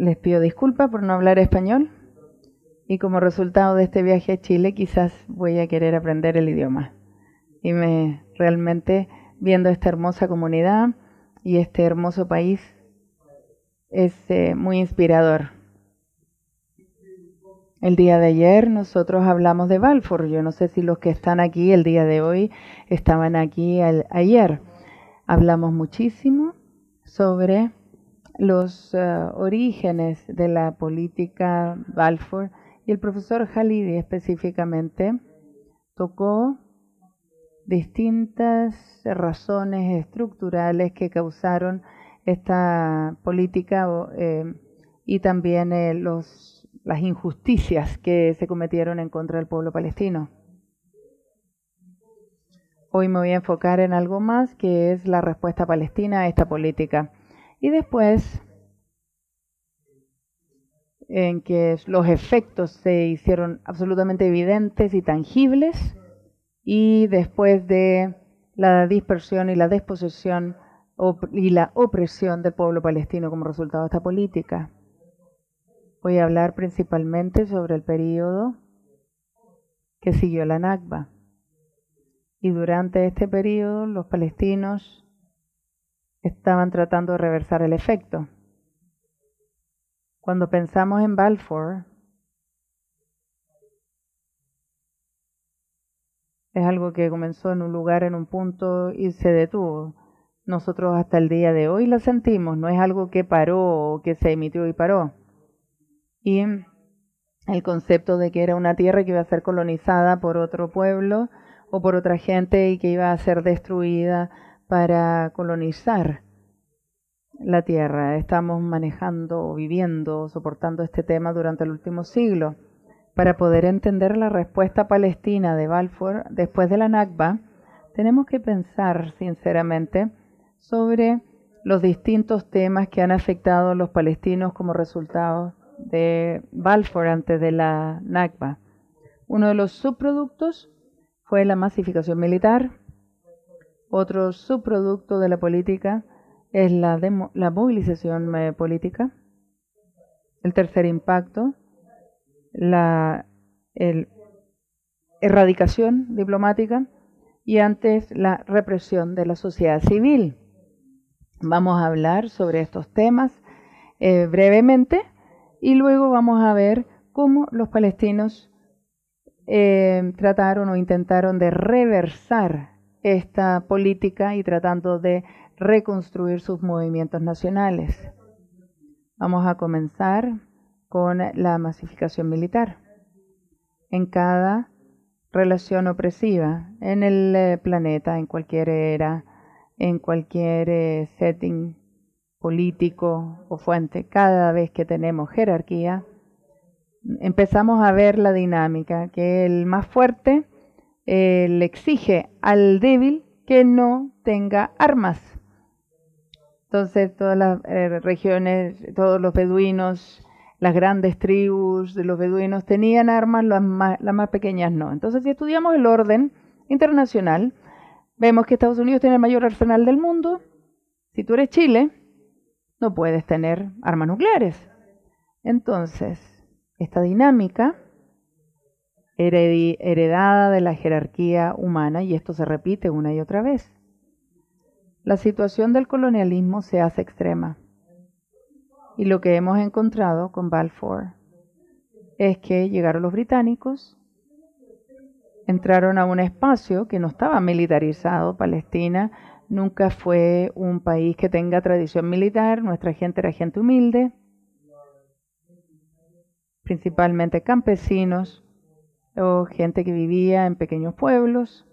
Les pido disculpas por no hablar español y como resultado de este viaje a Chile quizás voy a querer aprender el idioma. Y realmente viendo esta hermosa comunidad y este hermoso país es muy inspirador. El día de ayer nosotros hablamos de Balfour. Yo no sé si los que están aquí el día de hoy estaban aquí ayer. Hablamos muchísimo sobre los orígenes de la política Balfour y el profesor Khalidi específicamente tocó distintas razones estructurales que causaron esta política y también las injusticias que se cometieron en contra del pueblo palestino. Hoy me voy a enfocar en algo más que es la respuesta palestina a esta política y después en que los efectos se hicieron absolutamente evidentes y tangibles y después de la dispersión y la desposesión y la opresión del pueblo palestino como resultado de esta política. Voy a hablar principalmente sobre el periodo que siguió la Nakba. Y durante este periodo los palestinos estaban tratando de reversar el efecto. Cuando pensamos en Balfour, es algo que comenzó en un lugar, en un punto y se detuvo. Nosotros hasta el día de hoy la sentimos, no es algo que paró o que se emitió y paró. Y el concepto de que era una tierra que iba a ser colonizada por otro pueblo o por otra gente y que iba a ser destruida para colonizar la tierra. Estamos manejando o viviendo, soportando este tema durante el último siglo. Para poder entender la respuesta palestina de Balfour después de la Nakba, tenemos que pensar sinceramente sobre los distintos temas que han afectado a los palestinos como resultado de Balfour antes de la Nakba. Uno de los subproductos fue la masificación militar. Otro subproducto de la política es la movilización política. El tercer impacto, la erradicación diplomática y antes la represión de la sociedad civil. Vamos a hablar sobre estos temas brevemente y luego vamos a ver cómo los palestinos trataron o intentaron de reversar esta política y tratando de reconstruir sus movimientos nacionales. Vamos a comenzar con la masificación militar. En cada relación opresiva, en el planeta, en cualquier era, en cualquier setting político o fuente, cada vez que tenemos jerarquía, empezamos a ver la dinámica que el más fuerte le exige al débil que no tenga armas. Entonces todas las regiones, todos los beduinos, las grandes tribus de los beduinos tenían armas, las más pequeñas no. Entonces, si estudiamos el orden internacional, vemos que Estados Unidos tiene el mayor arsenal del mundo. Si tú eres Chile, no puedes tener armas nucleares. Entonces, esta dinámica heredada de la jerarquía humana, y esto se repite una y otra vez. La situación del colonialismo se hace extrema. Y lo que hemos encontrado con Balfour es que llegaron los británicos, entraron a un espacio que no estaba militarizado. Palestina nunca fue un país que tenga tradición militar. Nuestra gente era gente humilde, principalmente campesinos o gente que vivía en pequeños pueblos,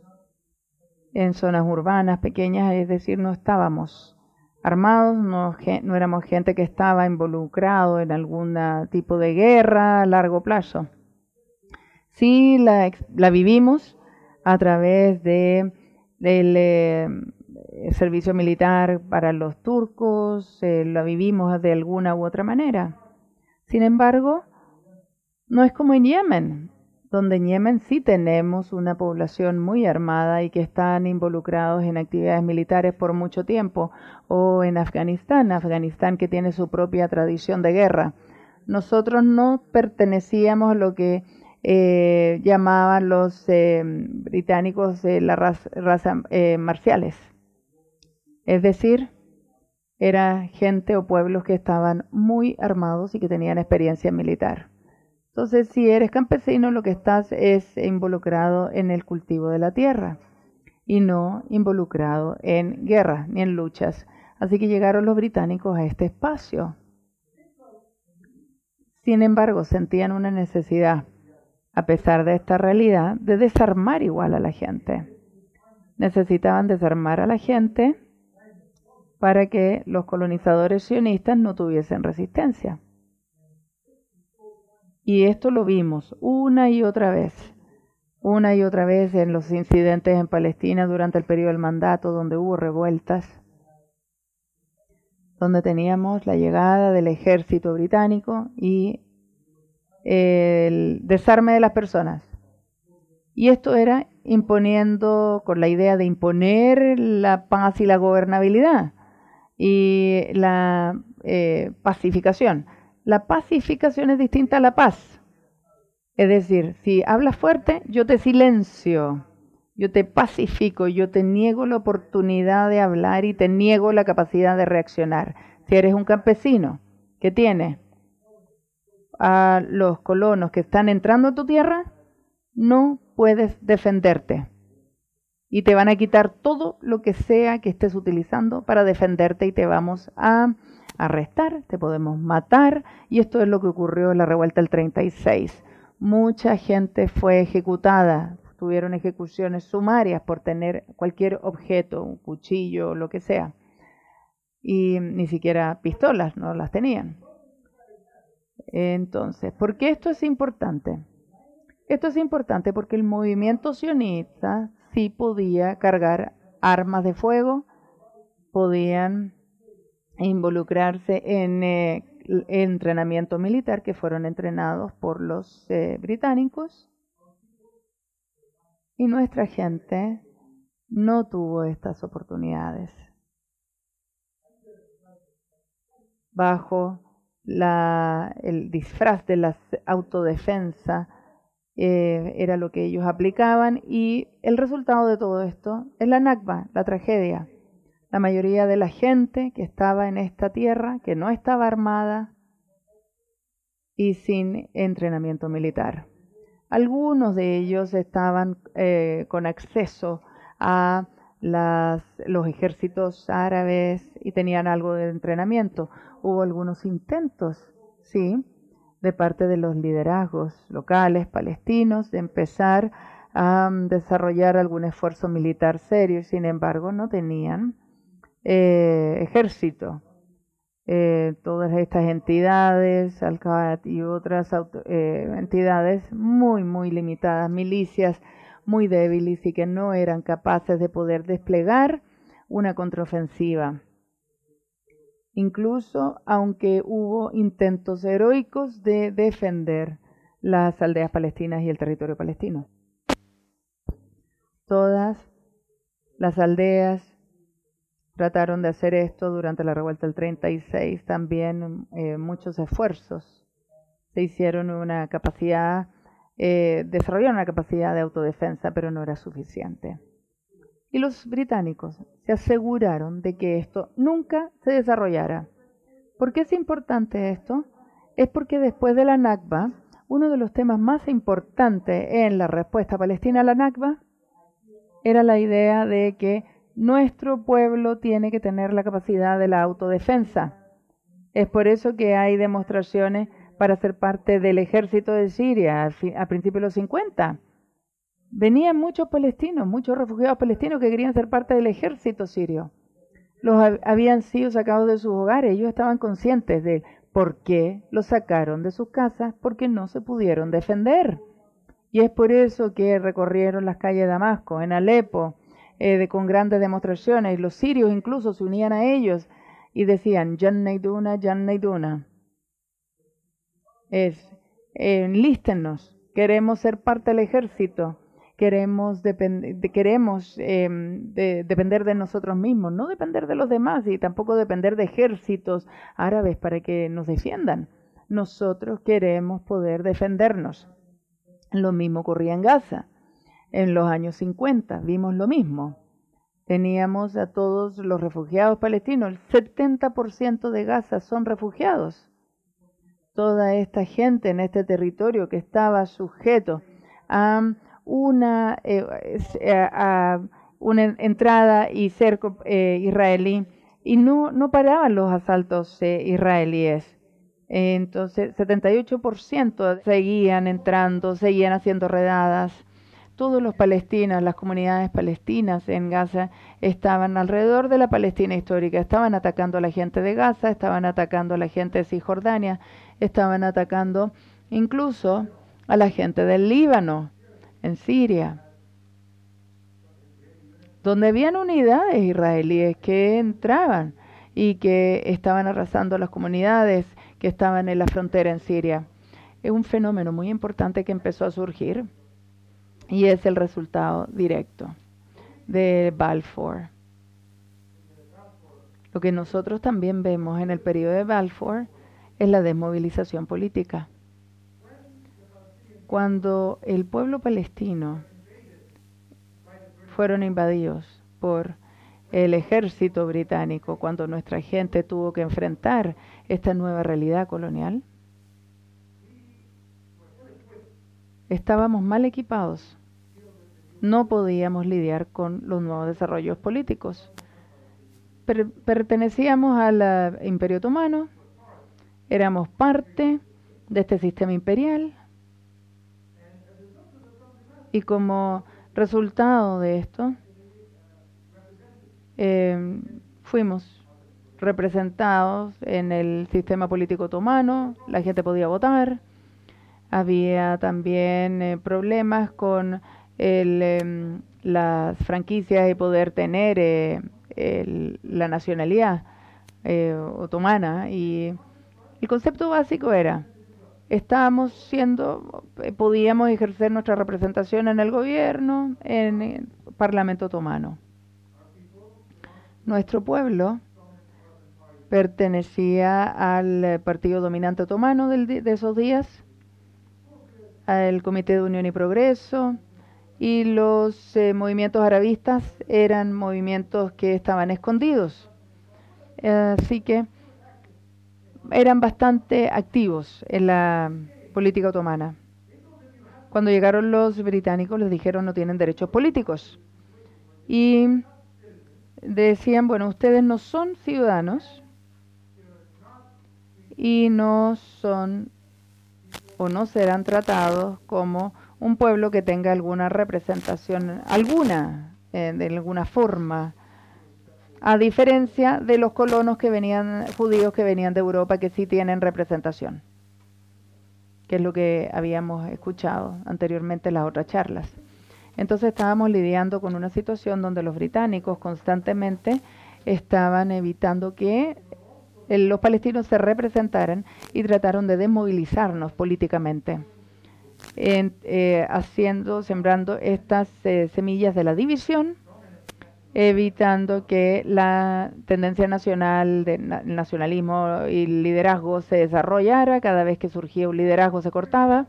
en zonas urbanas pequeñas, es decir, no estábamos armados, no éramos gente que estaba involucrado en algún tipo de guerra a largo plazo. Sí, la vivimos a través del servicio militar para los turcos, la vivimos de alguna u otra manera. Sin embargo, no es como en Yemen. donde en Yemen sí tenemos una población muy armada y que están involucrados en actividades militares por mucho tiempo, o en Afganistán que tiene su propia tradición de guerra. Nosotros no pertenecíamos a lo que llamaban los británicos la raza marciales, es decir, era gente o pueblos que estaban muy armados y que tenían experiencia militar. Entonces, si eres campesino, lo que estás es involucrado en el cultivo de la tierra y no involucrado en guerras ni en luchas. Así que llegaron los británicos a este espacio. Sin embargo, sentían una necesidad, a pesar de esta realidad, de desarmar igual a la gente. Necesitaban desarmar a la gente para que los colonizadores sionistas no tuviesen resistencia. Y esto lo vimos una y otra vez en los incidentes en Palestina durante el periodo del mandato, donde hubo revueltas, donde teníamos la llegada del ejército británico y el desarme de las personas. Y esto era imponiendo, con la idea de imponer la paz y la gobernabilidad y la pacificación. La pacificación es distinta a la paz. Es decir, si hablas fuerte, yo te silencio, yo te pacifico, yo te niego la oportunidad de hablar y te niego la capacidad de reaccionar. Si eres un campesino que tiene a los colonos que están entrando a tu tierra, no puedes defenderte. Y te van a quitar todo lo que sea que estés utilizando para defenderte y te vamos a arrestar, te podemos matar. Y esto es lo que ocurrió en la revuelta del 36. Mucha gente fue ejecutada, tuvieron ejecuciones sumarias por tener cualquier objeto, un cuchillo, lo que sea. Y ni siquiera pistolas, no las tenían. Entonces, ¿por qué esto es importante? Esto es importante porque el movimiento sionista sí podía cargar armas de fuego, podían involucrarse en entrenamiento militar, que fueron entrenados por los británicos, y nuestra gente no tuvo estas oportunidades bajo el disfraz de la autodefensa. Era lo que ellos aplicaban, y el resultado de todo esto es la Nakba, la tragedia. La mayoría de la gente que estaba en esta tierra, que no estaba armada y sin entrenamiento militar. Algunos de ellos estaban con acceso a los ejércitos árabes y tenían algo de entrenamiento. Hubo algunos intentos, sí, de parte de los liderazgos locales palestinos de empezar a desarrollar algún esfuerzo militar serio, y sin embargo no tenían ejército. Todas estas entidades, Al-Qaeda y otras entidades muy, muy limitadas, milicias muy débiles y que no eran capaces de poder desplegar una contraofensiva. Incluso aunque hubo intentos heroicos de defender las aldeas palestinas y el territorio palestino. Todas las aldeas trataron de hacer esto durante la revuelta del 36, también muchos esfuerzos. Se hicieron una capacidad, desarrollaron una capacidad de autodefensa, pero no era suficiente. Y los británicos se aseguraron de que esto nunca se desarrollara. ¿Por qué es importante esto? Es porque después de la Nakba, uno de los temas más importantes en la respuesta palestina a la Nakba era la idea de que nuestro pueblo tiene que tener la capacidad de la autodefensa. Es por eso que hay demostraciones para ser parte del ejército de Siria a principios de los 50. Venían muchos palestinos, muchos refugiados palestinos que querían ser parte del ejército sirio. Los habían sido sacados de sus hogares, ellos estaban conscientes de por qué los sacaron de sus casas, porque no se pudieron defender. Y es por eso que recorrieron las calles de Damasco, en Alepo, con grandes demostraciones. Los sirios incluso se unían a ellos y decían Yannaiduna, Yannaiduna, enlístennos, queremos ser parte del ejército, queremos depender de nosotros mismos, no depender de los demás y tampoco depender de ejércitos árabes para que nos defiendan. Nosotros queremos poder defendernos. Lo mismo ocurría en Gaza. En los años 50 vimos lo mismo. Teníamos a todos los refugiados palestinos. El 70% de Gaza son refugiados. Toda esta gente en este territorio que estaba sujeto a una entrada y cerco israelí, y no paraban los asaltos israelíes. Entonces, 78% seguían entrando, seguían haciendo redadas. Todos los palestinos, las comunidades palestinas en Gaza estaban alrededor de la Palestina histórica, estaban atacando a la gente de Gaza, estaban atacando a la gente de Cisjordania, estaban atacando incluso a la gente del Líbano, en Siria, donde habían unidades israelíes que entraban y que estaban arrasando a las comunidades que estaban en la frontera en Siria. Es un fenómeno muy importante que empezó a surgir y es el resultado directo de Balfour. Lo que nosotros también vemos en el periodo de Balfour es la desmovilización política. Cuando el pueblo palestino fueron invadidos por el ejército británico, cuando nuestra gente tuvo que enfrentar esta nueva realidad colonial, estábamos mal equipados. No podíamos lidiar con los nuevos desarrollos políticos. Pertenecíamos al Imperio Otomano, éramos parte de este sistema imperial, y como resultado de esto, fuimos representados en el sistema político otomano, la gente podía votar, había también problemas con las franquicias y poder tener la nacionalidad otomana, y el concepto básico era: estábamos siendo, podíamos ejercer nuestra representación en el gobierno, en el Parlamento otomano. Nuestro pueblo pertenecía al partido dominante otomano de esos días, al Comité de Unión y Progreso, y los movimientos arabistas eran movimientos que estaban escondidos. Así que eran bastante activos en la política otomana. Cuando llegaron los británicos, les dijeron: no tienen derechos políticos. Y decían: bueno, ustedes no son ciudadanos y no son o no serán tratados como un pueblo que tenga alguna representación, de alguna forma, a diferencia de los colonos que venían, judíos que venían de Europa, que sí tienen representación, que es lo que habíamos escuchado anteriormente en las otras charlas. Entonces estábamos lidiando con una situación donde los británicos constantemente estaban evitando que los palestinos se representaran y trataron de desmovilizarnos políticamente, sembrando estas semillas de la división, evitando que la tendencia nacional, el nacionalismo y el liderazgo se desarrollara. Cada vez que surgía un liderazgo se cortaba.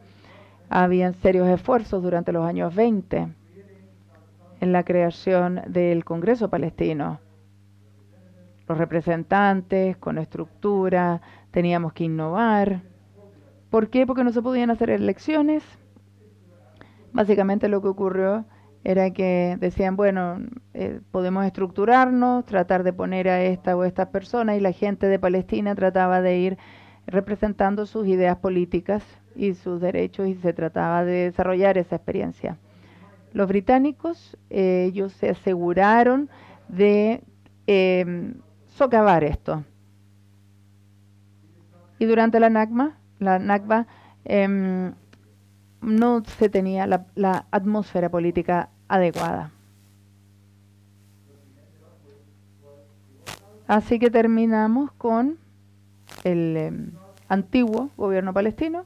Habían serios esfuerzos durante los años 20 en la creación del Congreso palestino. Los representantes con estructura, teníamos que innovar. ¿Por qué? Porque no se podían hacer elecciones. Básicamente lo que ocurrió era que decían: bueno, podemos estructurarnos, tratar de poner a esta o a estas personas, y la gente de Palestina trataba de ir representando sus ideas políticas y sus derechos, y se trataba de desarrollar esa experiencia. Los británicos, ellos se aseguraron de socavar esto. Y durante la Nakba, no se tenía la atmósfera política adecuada. Así que terminamos con el antiguo gobierno palestino,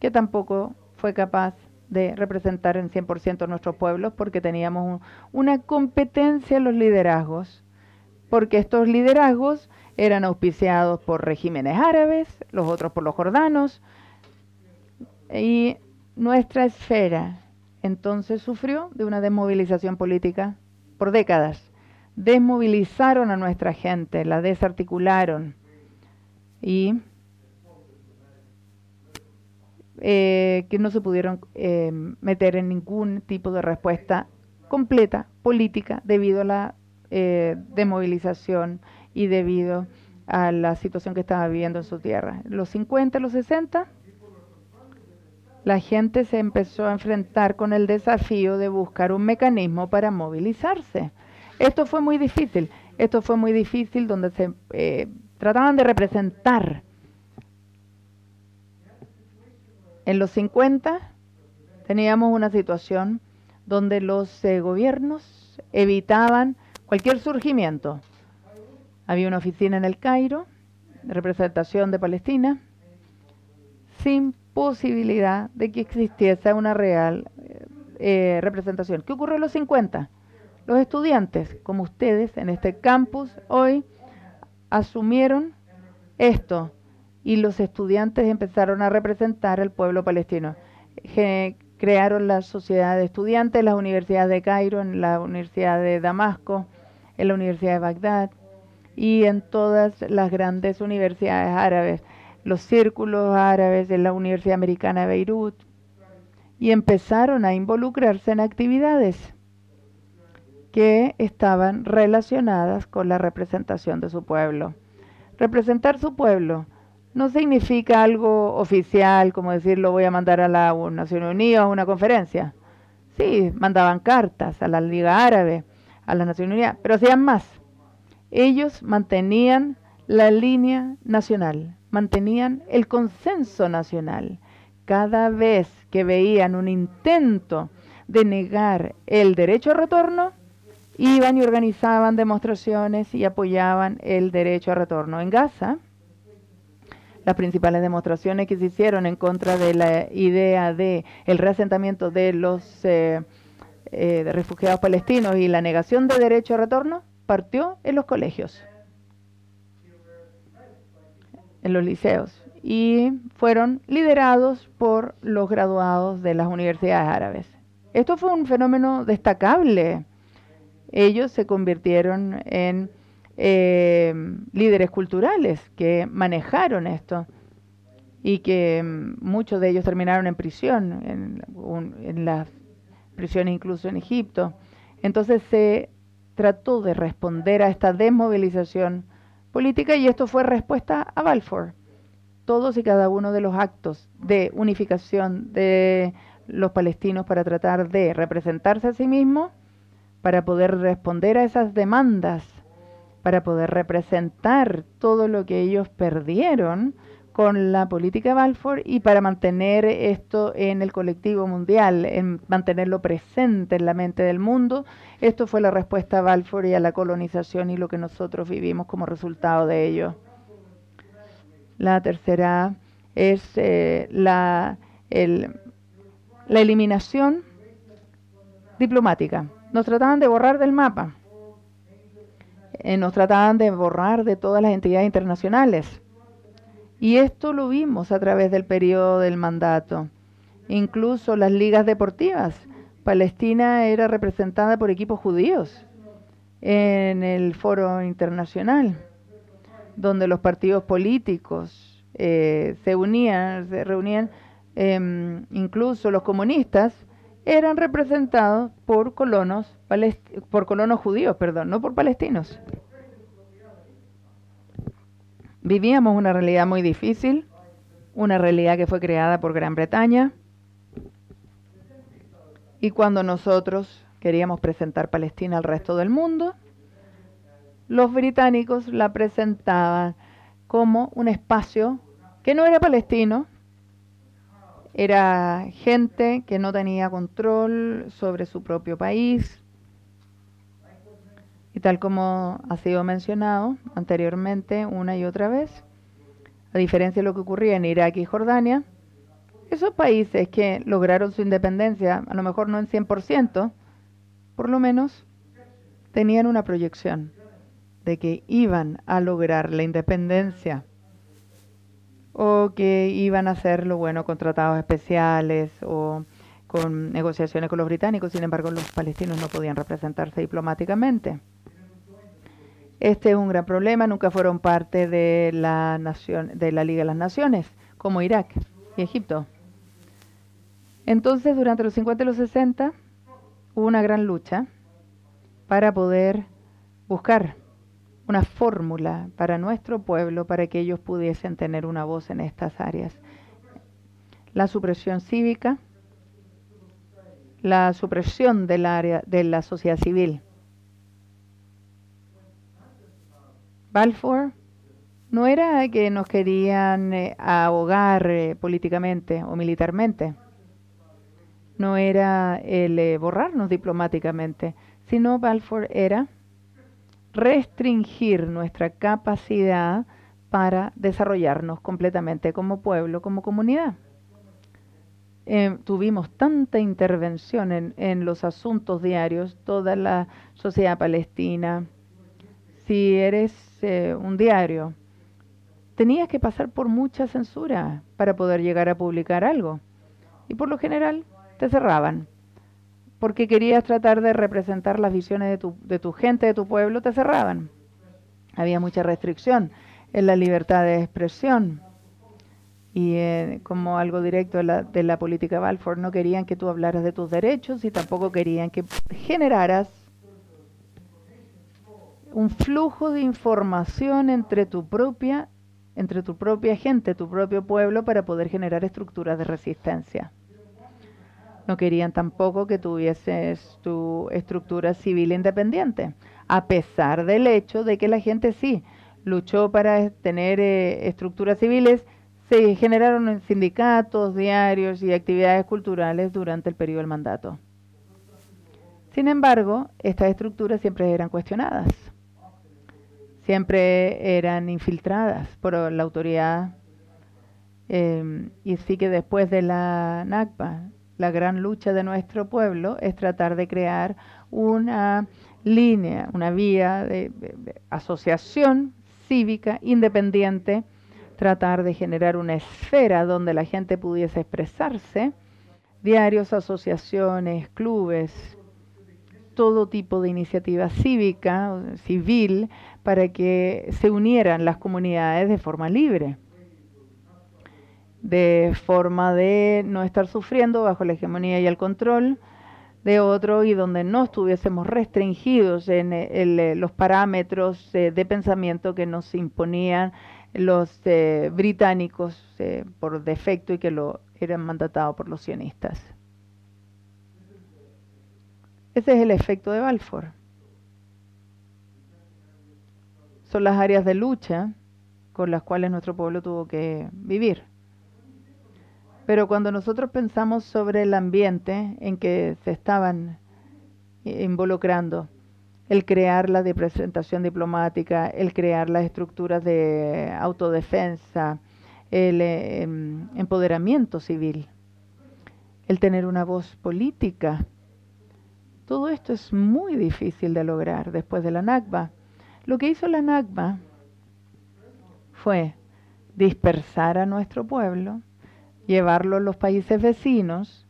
que tampoco fue capaz de representar en 100% nuestros pueblos porque teníamos una competencia en los liderazgos, porque estos liderazgos eran auspiciados por regímenes árabes, los otros por los jordanos, y nuestra esfera entonces sufrió de una desmovilización política por décadas. Desmovilizaron a nuestra gente, la desarticularon y que no se pudieron meter en ningún tipo de respuesta completa política debido a la desmovilización y debido a la situación que estaba viviendo en su tierra. Los 50, los 60, la gente se empezó a enfrentar con el desafío de buscar un mecanismo para movilizarse. Esto fue muy difícil. Esto fue muy difícil, donde se trataban de representar. En los 50 teníamos una situación donde los gobiernos evitaban cualquier surgimiento. Había una oficina en el Cairo, representación de Palestina, sin posibilidad de que existiese una real representación. ¿Qué ocurrió en los 50? Los estudiantes, como ustedes, en este campus hoy, asumieron esto. Y los estudiantes empezaron a representar al pueblo palestino. Crearon la sociedad de estudiantes en las universidades de Cairo, en la Universidad de Damasco, en la Universidad de Bagdad y en todas las grandes universidades árabes, los círculos árabes, en la Universidad Americana de Beirut. Y empezaron a involucrarse en actividades que estaban relacionadas con la representación de su pueblo. Representar su pueblo no significa algo oficial, como decir, lo voy a mandar a la Naciones Unidas a una conferencia. Sí, mandaban cartas a la Liga Árabe, a las Naciones Unidas, pero hacían más. Ellos mantenían la línea nacional, mantenían el consenso nacional. Cada vez que veían un intento de negar el derecho a retorno, iban y organizaban demostraciones y apoyaban el derecho a retorno. En Gaza, las principales demostraciones que se hicieron en contra de la idea de el reasentamiento de los refugiados palestinos y la negación de derecho a retorno partió en los colegios, en los liceos, y fueron liderados por los graduados de las universidades árabes. Esto fue un fenómeno destacable. Ellos se convirtieron en líderes culturales que manejaron esto y que muchos de ellos terminaron en prisión, en las prisiones incluso en Egipto. Entonces se trató de responder a esta desmovilización política y esto fue respuesta a Balfour. Todos y cada uno de los actos de unificación de los palestinos para tratar de representarse a sí mismos, para poder responder a esas demandas, para poder representar todo lo que ellos perdieron con la política Balfour y para mantener esto en el colectivo mundial, en mantenerlo presente en la mente del mundo. Esto fue la respuesta a Balfour y a la colonización y lo que nosotros vivimos como resultado de ello. La tercera es la eliminación diplomática. Nos trataban de borrar del mapa. Nos trataban de borrar de todas las entidades internacionales. Y esto lo vimos a través del periodo del mandato. Incluso las ligas deportivas. Palestina era representada por equipos judíos en el foro internacional, donde los partidos políticos se reunían, incluso los comunistas eran representados por colonos judíos, perdón, no por palestinos. Vivíamos una realidad muy difícil, una realidad que fue creada por Gran Bretaña. Y cuando nosotros queríamos presentar Palestina al resto del mundo, los británicos la presentaban como un espacio que no era palestino. Era gente que no tenía control sobre su propio país. Y tal como ha sido mencionado anteriormente una y otra vez, a diferencia de lo que ocurría en Irak y Jordania, Esos países que lograron su independencia, a lo mejor no en 100%, por lo menos tenían una proyección de que iban a lograr la independencia o que iban a hacerlo, bueno, con tratados especiales o con negociaciones con los británicos. Sin embargo, los palestinos no podían representarse diplomáticamente. Este es un gran problema. Nunca fueron parte de la Liga de las Naciones, como Irak y Egipto. Entonces, durante los 50 y los 60, hubo una gran lucha para poder buscar una fórmula para nuestro pueblo, para que ellos pudiesen tener una voz en estas áreas. La supresión cívica, la supresión del área de la sociedad civil. Balfour no era que nos querían ahogar políticamente o militarmente, no era el borrarnos diplomáticamente, sino Balfour era restringir nuestra capacidad para desarrollarnos completamente como pueblo, como comunidad. Tuvimos tanta intervención en los asuntos diarios, toda la sociedad palestina. Si eres un diario, tenías que pasar por mucha censura para poder llegar a publicar algo. Y por lo general te cerraban. Porque querías tratar de representar las visiones de tu gente, de tu pueblo, te cerraban. Había mucha restricción en la libertad de expresión. Y como algo directo de la política Balfour, no querían que tú hablaras de tus derechos y tampoco querían que generaras un flujo de información entre tu propia gente, tu propio pueblo, para poder generar estructuras de resistencia. No querían tampoco que tuvieses tu estructura civil independiente, a pesar del hecho de que la gente sí luchó para tener estructuras civiles. Se generaron sindicatos, diarios y actividades culturales durante el periodo del mandato. Sin embargo, estas estructuras siempre eran cuestionadas, siempre eran infiltradas por la autoridad. Y sí que después de la Nakba, la gran lucha de nuestro pueblo es tratar de crear una línea, una vía de asociación cívica independiente, tratar de generar una esfera donde la gente pudiese expresarse, diarios, asociaciones, clubes, todo tipo de iniciativa cívica, civil, para que se unieran las comunidades de forma libre, de forma de no estar sufriendo bajo la hegemonía y el control de otro, y donde no estuviésemos restringidos en los parámetros de pensamiento que nos imponían los británicos por defecto y que lo eran mandatados por los sionistas. Ese es el efecto de Balfour. Son las áreas de lucha con las cuales nuestro pueblo tuvo que vivir. Pero cuando nosotros pensamos sobre el ambiente en que se estaban involucrando, el crear la representación diplomática, el crear las estructuras de autodefensa, el empoderamiento civil, el tener una voz política, todo esto es muy difícil de lograr después de la Nakba. Lo que hizo la Nakba fue dispersar a nuestro pueblo, llevarlo a los países vecinos,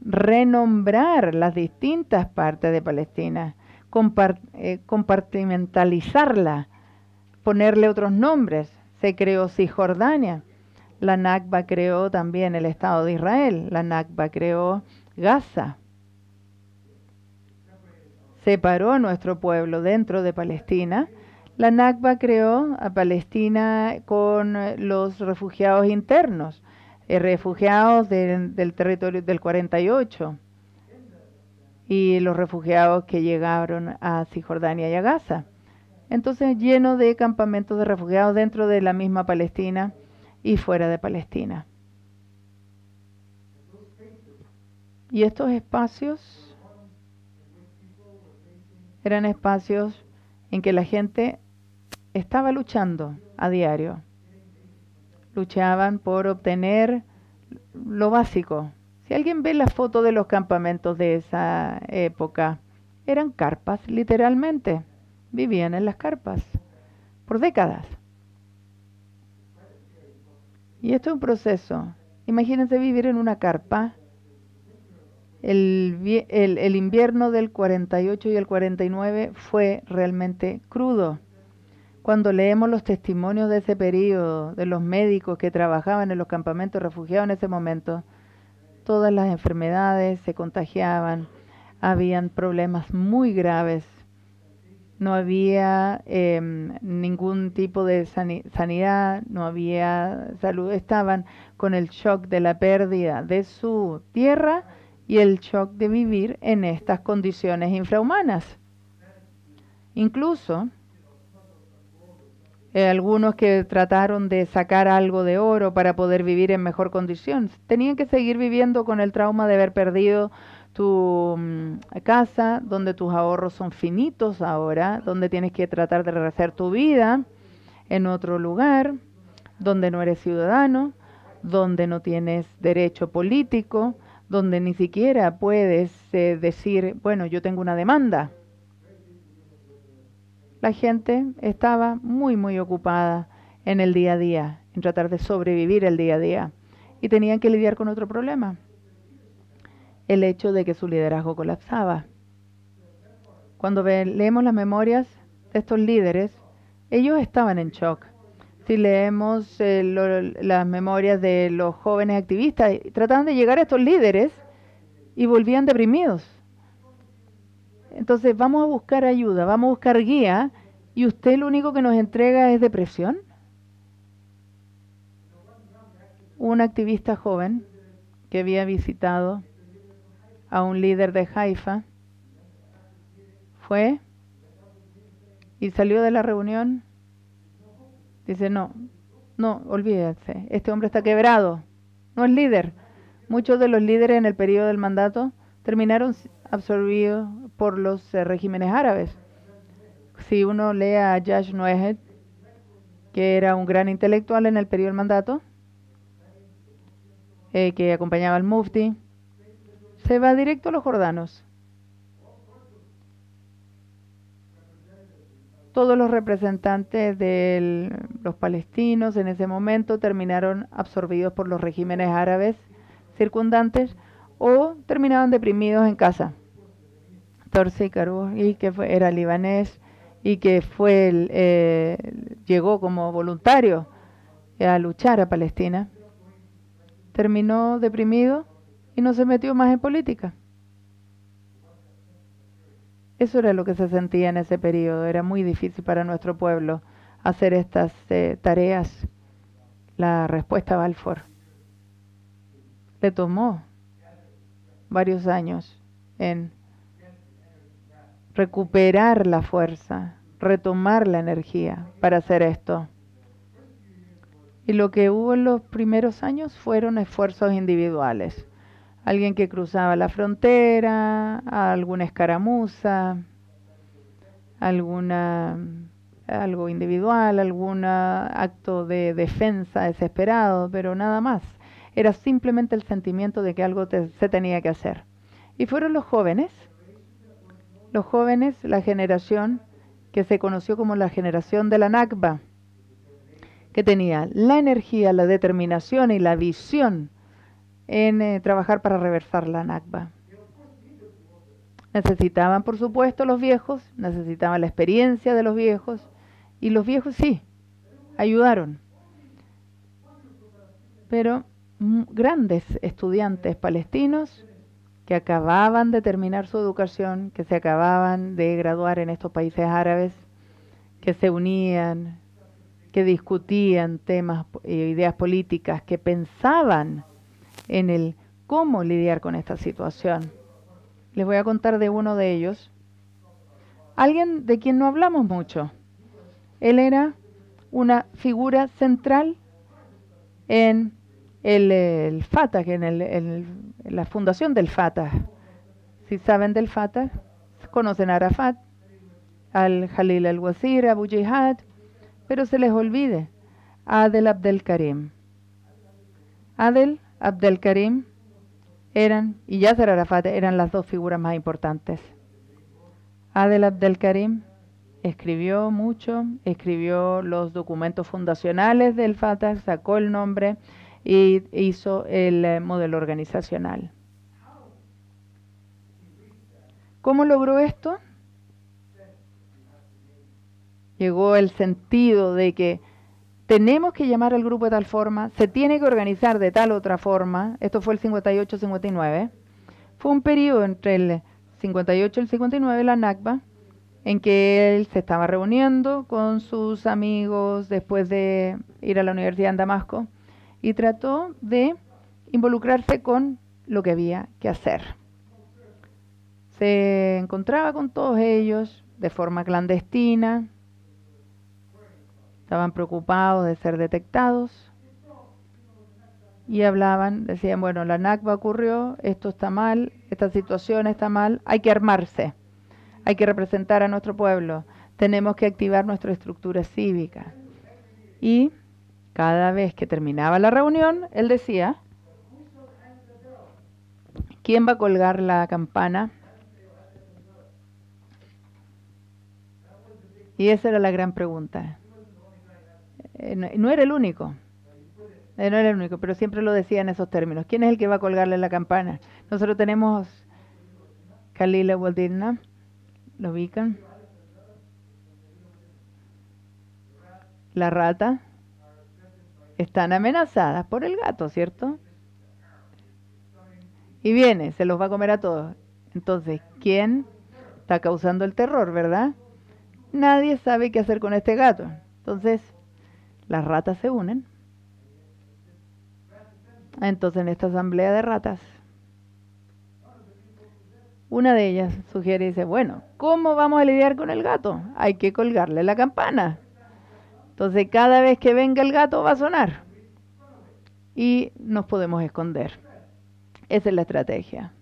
renombrar las distintas partes de Palestina, compartimentalizarla, ponerle otros nombres. Se creó Cisjordania. La Nakba creó también el Estado de Israel. La Nakba creó Gaza. Separó a nuestro pueblo dentro de Palestina. La Nakba creó a Palestina con los refugiados internos. Refugiados del territorio del 48 y los refugiados que llegaron a Cisjordania y a Gaza. Entonces, lleno de campamentos de refugiados dentro de la misma Palestina y fuera de Palestina. Y estos espacios eran espacios en que la gente estaba luchando a diario. Luchaban por obtener lo básico. Si alguien ve la foto de los campamentos de esa época, eran carpas, literalmente. Vivían en las carpas por décadas. Y esto es un proceso. Imagínense vivir en una carpa el invierno del 48 y el 49 fue realmente crudo. Cuando leemos los testimonios de ese periodo, de los médicos que trabajaban en los campamentos refugiados en ese momento, todas las enfermedades se contagiaban, habían problemas muy graves, no había ningún tipo de sanidad, no había salud, estaban con el shock de la pérdida de su tierra y el shock de vivir en estas condiciones infrahumanas. Incluso algunos que trataron de sacar algo de oro para poder vivir en mejor condición, tenían que seguir viviendo con el trauma de haber perdido tu casa, donde tus ahorros son finitos ahora, donde tienes que tratar de rehacer tu vida en otro lugar, donde no eres ciudadano, donde no tienes derecho político, donde ni siquiera puedes decir, bueno, yo tengo una demanda. La gente estaba muy ocupada en el día a día, en tratar de sobrevivir el día a día. Y tenían que lidiar con otro problema, el hecho de que su liderazgo colapsaba. Cuando leemos las memorias de estos líderes, ellos estaban en shock. Si leemos las memorias de los jóvenes activistas, trataban de llegar a estos líderes y volvían deprimidos. Entonces, vamos a buscar ayuda, vamos a buscar guía, y usted lo único que nos entrega es depresión. Un activista joven que había visitado a un líder de Haifa fue y salió de la reunión. Dice, no, olvídense, este hombre está quebrado, no es líder. Muchos de los líderes en el periodo del mandato terminaron absorbidos por los regímenes árabes. Si uno lee a Yash Nuhed, que era un gran intelectual en el periodo del mandato, que acompañaba al mufti, se va directo a los jordanos. Todos los representantes de los palestinos en ese momento terminaron absorbidos por los regímenes árabes circundantes o terminaban deprimidos en casa. Torsi Karouhi, que era libanés y que fue llegó como voluntario a luchar a Palestina, terminó deprimido y no se metió más en política. Eso era lo que se sentía en ese periodo. Era muy difícil para nuestro pueblo hacer estas tareas. La respuesta a Balfour le tomó varios años en recuperar la fuerza, retomar la energía para hacer esto. Y lo que hubo en los primeros años fueron esfuerzos individuales. Alguien que cruzaba la frontera, alguna escaramuza, algo individual, algún acto de defensa desesperado, pero nada más. Era simplemente el sentimiento de que algo se tenía que hacer. Y fueron los jóvenes. Los jóvenes, la generación que se conoció como la generación de la Nakba, que tenía la energía, la determinación y la visión en trabajar para reversar la Nakba. Necesitaban, por supuesto, los viejos, necesitaban la experiencia de los viejos, y los viejos sí, ayudaron. Pero grandes estudiantes palestinos que acababan de terminar su educación, que se acababan de graduar en estos países árabes, que se unían, que discutían temas e ideas políticas, que pensaban en el cómo lidiar con esta situación. Les voy a contar de uno de ellos, alguien de quien no hablamos mucho. Él era una figura central en el Fatah, la fundación del Fatah. Si saben del Fatah, conocen a Arafat, al Jalil al-Wazir, Abu Jihad, pero se les olvide Adel Abdel Karim. Adel Abdel Karim y Yasser Arafat eran las dos figuras más importantes. Adel Abdel Karim escribió mucho, escribió los documentos fundacionales del Fatah, sacó el nombre y hizo el modelo organizacional. ¿Cómo logró esto? Llegó el sentido de que tenemos que llamar al grupo de tal forma, se tiene que organizar de tal otra forma. Esto fue el 58-59. Fue un periodo entre el 58 y el 59, la Nakba, en que él se estaba reuniendo con sus amigos después de ir a la universidad en Damasco y trató de involucrarse con lo que había que hacer. Se encontraba con todos ellos de forma clandestina. Estaban preocupados de ser detectados y hablaban, decían, bueno, la Nakba ocurrió, esto está mal, esta situación está mal, hay que armarse, hay que representar a nuestro pueblo, tenemos que activar nuestra estructura cívica. Y cada vez que terminaba la reunión, él decía, ¿quién va a colgar la campana? Y esa era la gran pregunta. No era el único, pero siempre lo decía en esos términos. ¿Quién es el que va a colgarle la campana? Nosotros tenemos Khalil Waldinna, lo ubican, la rata, están amenazadas por el gato, ¿cierto? Y viene, se los va a comer a todos. Entonces, ¿quién está causando el terror, verdad? Nadie sabe qué hacer con este gato. Entonces, las ratas se unen. Entonces, en esta asamblea de ratas, una de ellas sugiere y dice, bueno, ¿cómo vamos a lidiar con el gato? Hay que colgarle la campana. Entonces, cada vez que venga el gato va a sonar y nos podemos esconder. Esa es la estrategia.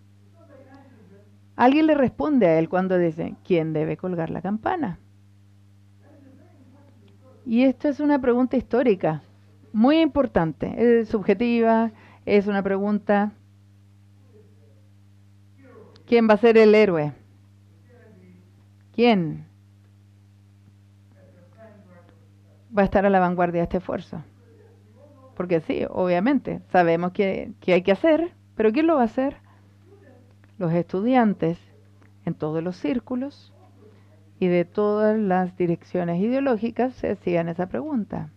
Alguien le responde a él cuando dice, ¿quién debe colgar la campana? Y esto es una pregunta histórica, muy importante, es subjetiva, es una pregunta. ¿Quién va a ser el héroe? ¿Quién va a estar a la vanguardia de este esfuerzo? Porque sí, obviamente, sabemos que hay que hacer, pero ¿quién lo va a hacer? Los estudiantes en todos los círculos y de todas las direcciones ideológicas se hacían esa pregunta.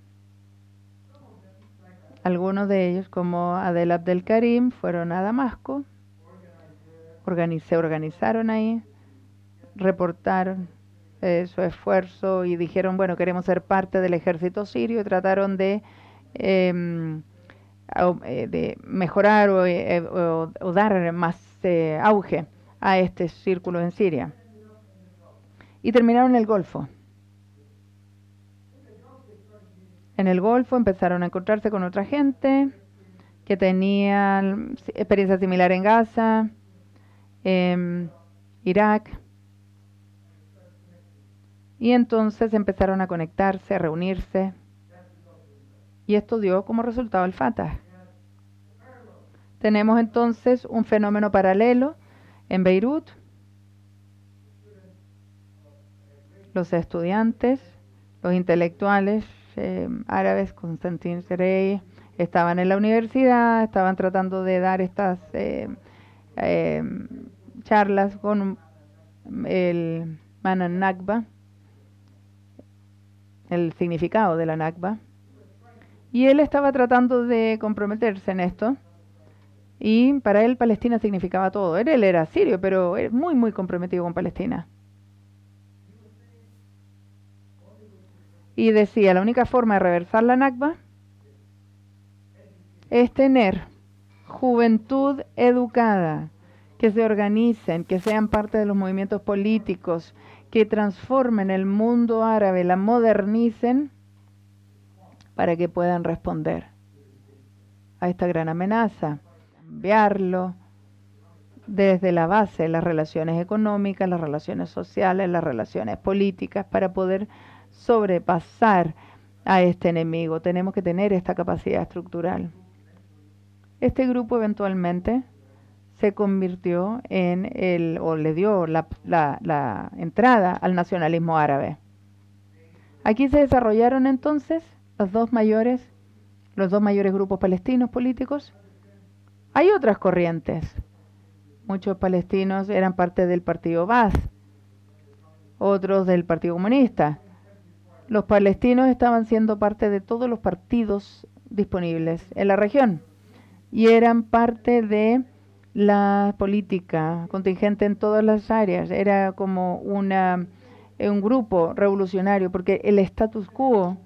Algunos de ellos, como Adel Abdel Karim, fueron a Damasco, se organizaron ahí, reportaron su esfuerzo y dijeron, bueno, queremos ser parte del ejército sirio, y trataron de mejorar o dar más auge a este círculo en Siria. Y terminaron en el Golfo. En el Golfo empezaron a encontrarse con otra gente que tenía experiencia similar en Gaza, en Irak. Y entonces empezaron a conectarse, a reunirse. Y esto dio como resultado el Fatah. Tenemos entonces un fenómeno paralelo en Beirut. Los estudiantes, los intelectuales árabes, Constantin Serey, estaban en la universidad, estaban tratando de dar estas charlas con el Manan Nakba, el significado de la Nakba. Y él estaba tratando de comprometerse en esto. Y para él Palestina significaba todo. Él era sirio, pero era muy, muy comprometido con Palestina. Y decía, la única forma de reversar la Nakba es tener juventud educada, que se organicen, que sean parte de los movimientos políticos, que transformen el mundo árabe, la modernicen para que puedan responder a esta gran amenaza. Cambiarlo desde la base, las relaciones económicas, las relaciones sociales, las relaciones políticas, para poder sobrepasar a este enemigo. Tenemos que tener esta capacidad estructural. Este grupo eventualmente se convirtió en el, o le dio la entrada al nacionalismo árabe. Aquí se desarrollaron entonces los dos mayores grupos palestinos políticos. Hay otras corrientes. Muchos palestinos eran parte del Partido Bas, otros del Partido Comunista. Los palestinos estaban siendo parte de todos los partidos disponibles en la región y eran parte de la política contingente en todas las áreas. Era como un grupo revolucionario porque el status quo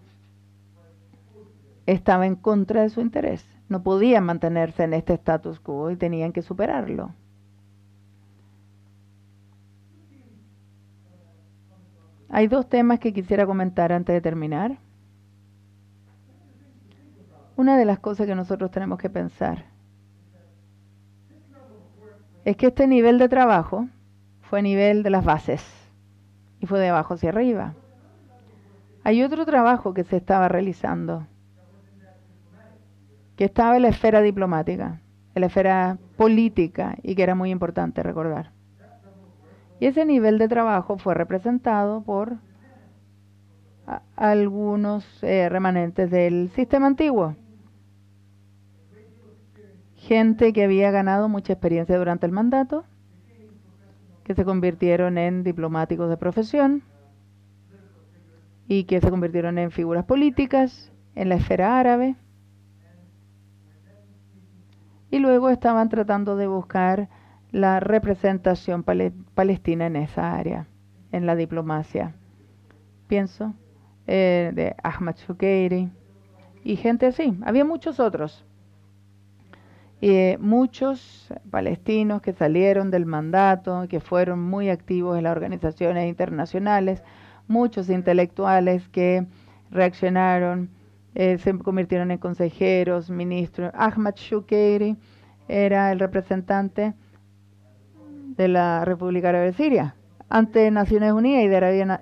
estaba en contra de su interés. No podían mantenerse en este status quo y tenían que superarlo. Hay dos temas que quisiera comentar antes de terminar. Una de las cosas que nosotros tenemos que pensar es que este nivel de trabajo fue nivel de las bases y fue de abajo hacia arriba. Hay otro trabajo que se estaba realizando, que estaba en la esfera diplomática, en la esfera política y que era muy importante recordar. Y ese nivel de trabajo fue representado por algunos remanentes del sistema antiguo. Gente que había ganado mucha experiencia durante el mandato, que se convirtieron en diplomáticos de profesión y que se convirtieron en figuras políticas en la esfera árabe. Y luego estaban tratando de buscar la representación palestina en esa área, en la diplomacia. Pienso de Ahmad Shukeiri y gente así. Había muchos otros. Muchos palestinos que salieron del mandato, que fueron muy activos en las organizaciones internacionales, muchos intelectuales que reaccionaron, se convirtieron en consejeros, ministros. Ahmad Shukeiri era el representante de la República Árabe de Siria, ante Naciones Unidas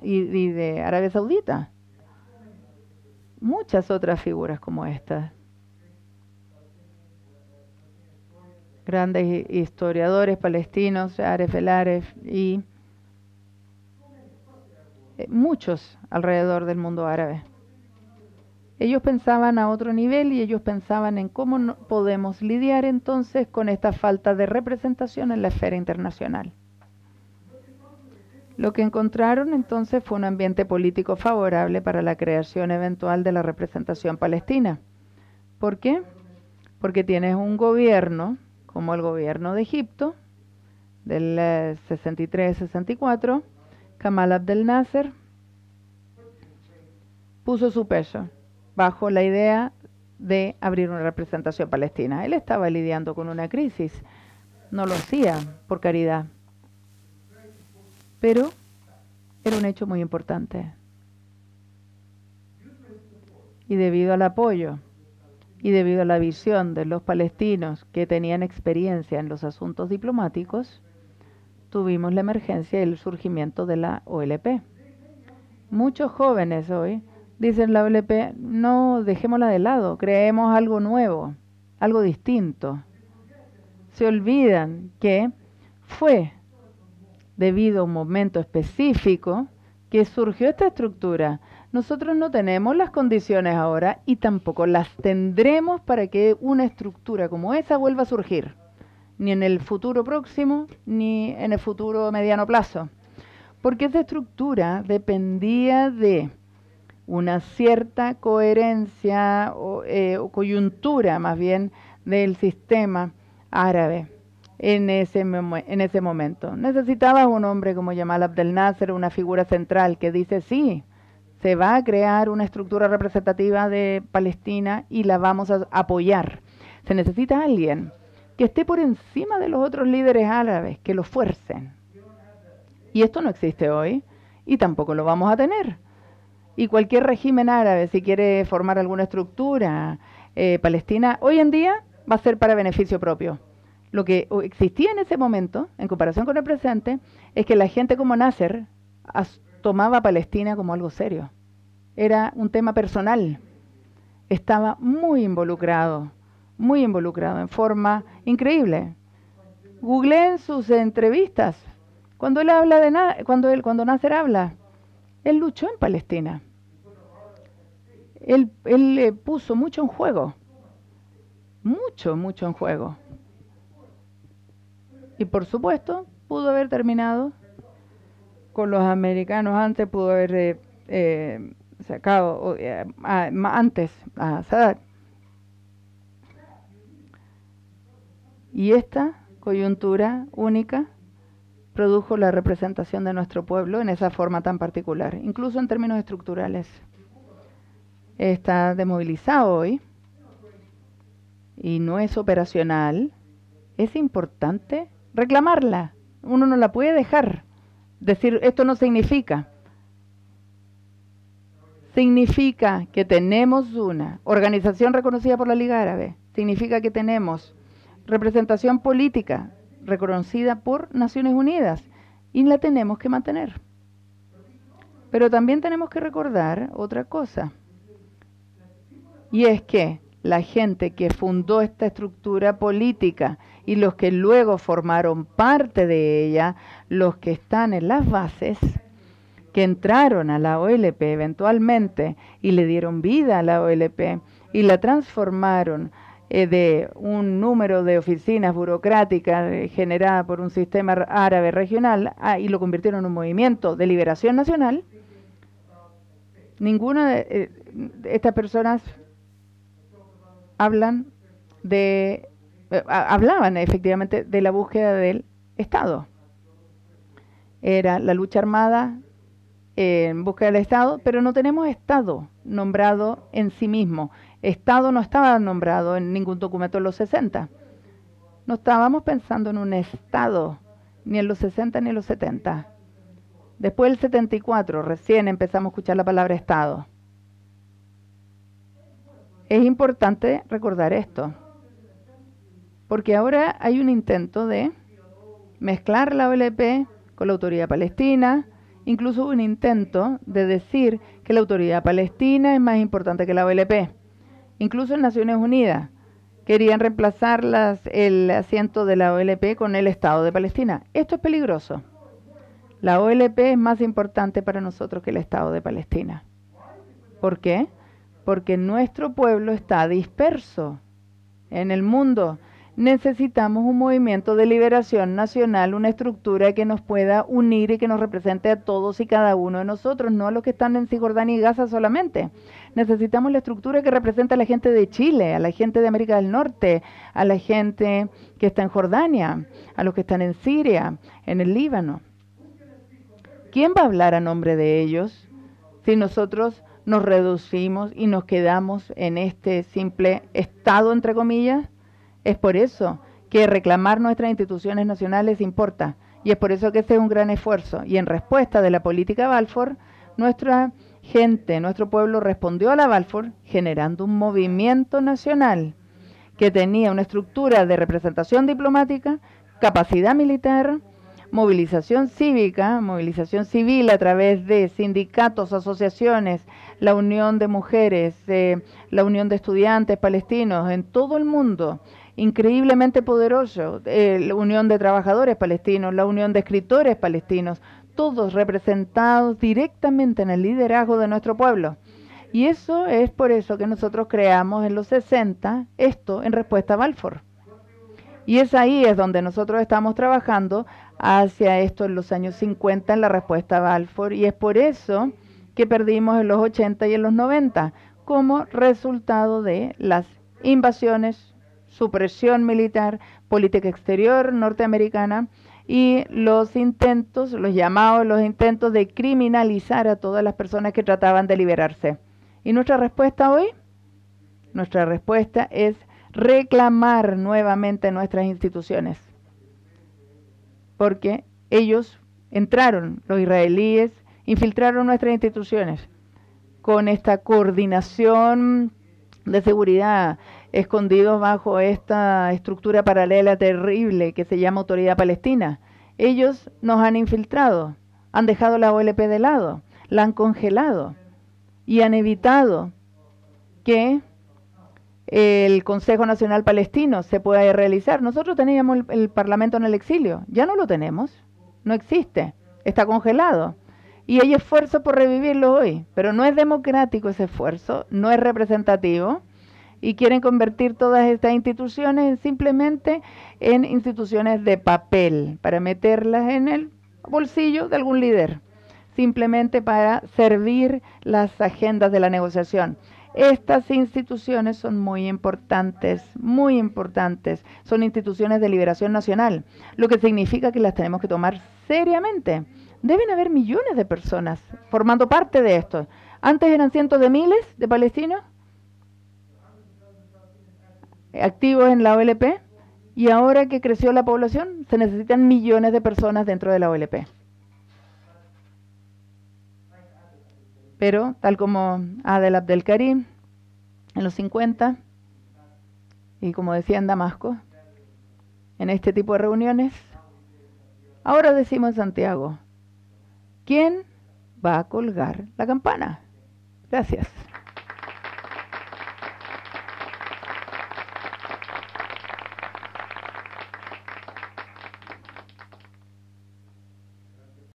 y de Arabia Saudita. Muchas otras figuras como estas. Grandes historiadores palestinos, Aref Elaref y muchos alrededor del mundo árabe. Ellos pensaban a otro nivel y ellos pensaban en cómo podemos lidiar entonces con esta falta de representación en la esfera internacional. Lo que encontraron entonces fue un ambiente político favorable para la creación eventual de la representación palestina. ¿Por qué? Porque tienes un gobierno, como el gobierno de Egipto, del 63-64, Gamal Abdel Nasser puso su peso bajo la idea de abrir una representación palestina. Él estaba lidiando con una crisis. No lo hacía por caridad. Pero era un hecho muy importante. Y debido al apoyo y debido a la visión de los palestinos que tenían experiencia en los asuntos diplomáticos, tuvimos la emergencia y el surgimiento de la OLP. Muchos jóvenes hoy dicen la OLP, no, dejémosla de lado, creemos algo nuevo, algo distinto. Se olvidan que fue debido a un momento específico que surgió esta estructura. Nosotros no tenemos las condiciones ahora y tampoco las tendremos para que una estructura como esa vuelva a surgir, ni en el futuro próximo, ni en el futuro mediano plazo. Porque esa estructura dependía de una cierta coherencia o coyuntura, más bien, del sistema árabe en ese momento. Necesitaba un hombre como Gamal Abdel Nasser, una figura central que dice, sí, se va a crear una estructura representativa de Palestina y la vamos a apoyar. Se necesita alguien que esté por encima de los otros líderes árabes, que lo fuercen. Y esto no existe hoy y tampoco lo vamos a tener. Y cualquier régimen árabe, si quiere formar alguna estructura palestina, hoy en día va a ser para beneficio propio. Lo que existía en ese momento, en comparación con el presente, es que la gente como Nasser tomaba a Palestina como algo serio. Era un tema personal. Estaba muy involucrado muy involucrado en forma increíble. Googleen sus entrevistas. Cuando él habla de cuando Nasser habla, él luchó en Palestina. Él puso mucho en juego. Mucho en juego. Y por supuesto, pudo haber terminado con los americanos antes, pudo haber sacado antes a Sadat. Y esta coyuntura única produjo la representación de nuestro pueblo en esa forma tan particular, incluso en términos estructurales. Está desmovilizado hoy y no es operacional. Es importante reclamarla. Uno no la puede dejar. Decir, esto no significa. Significa que tenemos una organización reconocida por la Liga Árabe. Significa que tenemos representación política reconocida por Naciones Unidas y la tenemos que mantener. Pero también tenemos que recordar otra cosa. Y es que la gente que fundó esta estructura política y los que luego formaron parte de ella, los que están en las bases, que entraron a la OLP eventualmente y le dieron vida a la OLP y la transformaron de un número de oficinas burocráticas generada por un sistema árabe regional y lo convirtieron en un movimiento de liberación nacional. Ninguna de estas personas hablaban efectivamente de la búsqueda del Estado. Era la lucha armada en búsqueda del Estado, pero no tenemos Estado nombrado en sí mismo. Estado no estaba nombrado en ningún documento en los 60. No estábamos pensando en un Estado, ni en los 60 ni en los 70. Después del 74, recién empezamos a escuchar la palabra Estado. Es importante recordar esto, porque ahora hay un intento de mezclar la OLP con la Autoridad Palestina, incluso un intento de decir que la Autoridad Palestina es más importante que la OLP. Incluso en Naciones Unidas querían reemplazar el asiento de la OLP con el Estado de Palestina. Esto es peligroso. La OLP es más importante para nosotros que el Estado de Palestina. ¿Por qué? Porque nuestro pueblo está disperso en el mundo. Necesitamos un movimiento de liberación nacional, una estructura que nos pueda unir y que nos represente a todos y cada uno de nosotros, no a los que están en Cisjordania y Gaza solamente. Necesitamos la estructura que represente a la gente de Chile, a la gente de América del Norte, a la gente que está en Jordania, a los que están en Siria, en el Líbano. ¿Quién va a hablar a nombre de ellos si nosotros nos reducimos y nos quedamos en este simple Estado, entre comillas? Es por eso que reclamar nuestras instituciones nacionales importa y es por eso que este es un gran esfuerzo. Y en respuesta de la política Balfour, nuestra gente, nuestro pueblo respondió a la Balfour generando un movimiento nacional que tenía una estructura de representación diplomática, capacidad militar, movilización cívica, movilización civil a través de sindicatos, asociaciones, la Unión de Mujeres, la Unión de Estudiantes Palestinos en todo el mundo. Increíblemente poderoso, la Unión de Trabajadores Palestinos, la Unión de Escritores Palestinos, todos representados directamente en el liderazgo de nuestro pueblo. Y eso es por eso que nosotros creamos en los 60 esto en respuesta a Balfour. Y es ahí es donde nosotros estamos trabajando hacia esto en los años 50 en la respuesta a Balfour. Y es por eso que perdimos en los 80 y en los 90 como resultado de las invasiones, supresión militar, política exterior norteamericana y los intentos, los llamados, los intentos de criminalizar a todas las personas que trataban de liberarse. ¿Y nuestra respuesta hoy? Nuestra respuesta es reclamar nuevamente nuestras instituciones, porque ellos entraron, los israelíes, infiltraron nuestras instituciones con esta coordinación de seguridad escondidos bajo esta estructura paralela terrible que se llama Autoridad Palestina. Ellos nos han infiltrado, han dejado la OLP de lado, la han congelado y han evitado que el Consejo Nacional Palestino se pueda realizar. Nosotros teníamos el Parlamento en el exilio, ya no lo tenemos, no existe, está congelado. Y hay esfuerzo por revivirlo hoy, pero no es democrático ese esfuerzo, no es representativo, y quieren convertir todas estas instituciones simplemente en instituciones de papel, para meterlas en el bolsillo de algún líder, simplemente para servir las agendas de la negociación. Estas instituciones son muy importantes, son instituciones de liberación nacional, lo que significa que las tenemos que tomar seriamente. Deben haber millones de personas formando parte de esto. Antes eran cientos de miles de palestinos activos en la OLP, y ahora que creció la población, se necesitan millones de personas dentro de la OLP. Pero, tal como Adel Abdel Karim, en los 50, y como decía en Damasco, en este tipo de reuniones, ahora decimos en Santiago, ¿quién va a colgar la campana? Gracias.